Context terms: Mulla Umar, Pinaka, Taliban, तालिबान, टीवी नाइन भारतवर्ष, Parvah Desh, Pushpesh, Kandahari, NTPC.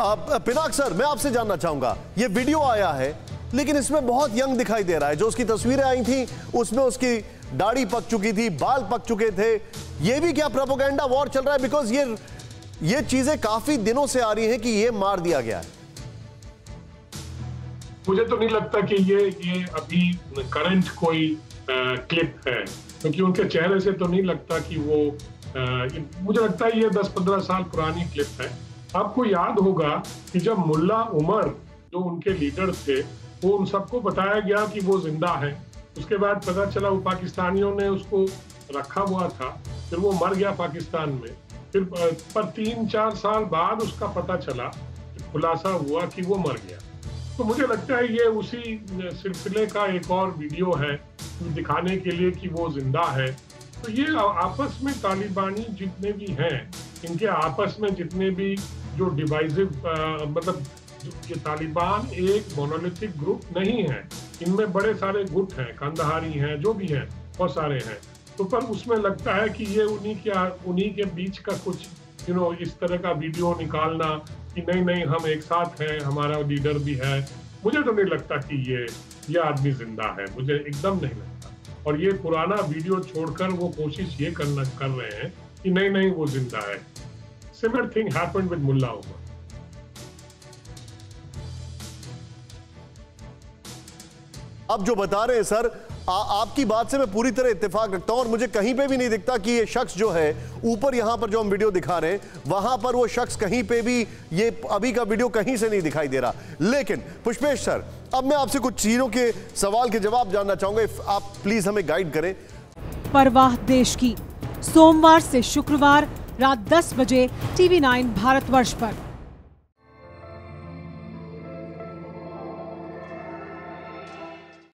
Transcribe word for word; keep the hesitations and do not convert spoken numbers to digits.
आप पिनाक सर, मैं आपसे जानना चाहूंगा, ये वीडियो आया है लेकिन इसमें बहुत यंग दिखाई दे रहा है। जो उसकी तस्वीरें आई थी उसमें उसकी दाढ़ी पक चुकी थी, बाल पक चुके थे। ये भी क्या प्रोपेगेंडा वॉर चल रहा है? बिकॉज ये ये चीजें काफी दिनों से आ रही हैं कि ये मार दिया गया है। मुझे तो नहीं लगता कि ये ये अभी करंट कोई आ, क्लिप है, क्योंकि तो उनके चेहरे से तो नहीं लगता कि वो आ, मुझे लगता है ये दस पंद्रह साल पुरानी क्लिप है। आपको याद होगा कि जब मुल्ला उमर जो उनके लीडर थे, वो उन सबको बताया गया कि वो जिंदा है, उसके बाद पता चला वो पाकिस्तानियों ने उसको रखा हुआ था, फिर वो मर गया पाकिस्तान में। फिर पर तीन चार साल बाद उसका पता चला, खुलासा हुआ कि वो मर गया। तो मुझे लगता है ये उसी सिलसिले का एक और वीडियो है दिखाने के लिए कि वो जिंदा है। तो ये आपस में तालिबानी जितने भी हैं, इनके आपस में जितने भी जो डिवाइसिव मतलब ये तालिबान एक मोनोलिथिक ग्रुप नहीं है, इनमें बड़े सारे गुट हैं, कंदहारी हैं, जो भी हैं, बहुत सारे हैं। तो पर उसमें लगता है कि ये उन्हीं के उन्हीं के बीच का कुछ यू नो इस तरह का वीडियो निकालना कि नहीं नहीं हम एक साथ हैं, हमारा लीडर भी है। मुझे तो नहीं लगता कि ये ये आदमी जिंदा है, मुझे एकदम नहीं लगता। और ये पुराना वीडियो छोड़कर वो कोशिश ये करना कर रहे हैं कि नहीं नहीं वो जिंदा है। Similar thing happened with Mullah Omar. आप जो बता रहे हैं सर, आ, आपकी बात से मैं पूरी तरह इत्तेफाक रखता हूं और मुझे कहीं पे भी नहीं दिखता कि ये शख्स जो है ऊपर यहां पर जो हम वीडियो दिखा रहे हैं वहां पर वो शख्स कहीं पे भी, ये अभी का वीडियो कहीं से नहीं दिखाई दे रहा। लेकिन पुष्पेश सर, अब मैं आपसे कुछ चीजों के सवाल के जवाब जानना चाहूंगा, आप प्लीज हमें गाइड करें। परवाह देश की सोमवार से शुक्रवार रात दस बजे टीवी नाइन भारतवर्ष पर।